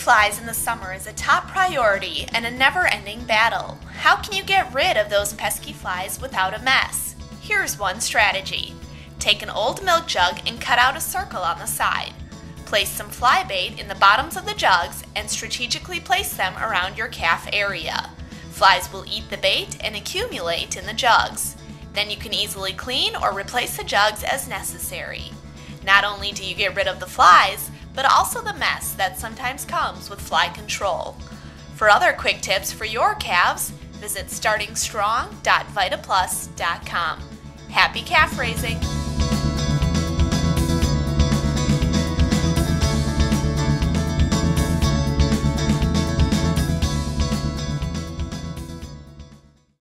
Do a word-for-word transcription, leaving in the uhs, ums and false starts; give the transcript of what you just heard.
flies in the summer is a top priority and a never-ending battle. How can you get rid of those pesky flies without a mess? Here's one strategy. Take an old milk jug and cut out a circle on the side. Place some fly bait in the bottoms of the jugs and strategically place them around your calf area. Flies will eat the bait and accumulate in the jugs. Then you can easily clean or replace the jugs as necessary. Not only do you get rid of the flies, but also the mess that sometimes comes with fly control. For other quick tips for your calves, visit starting strong dot vitaplus dot com. Happy calf raising!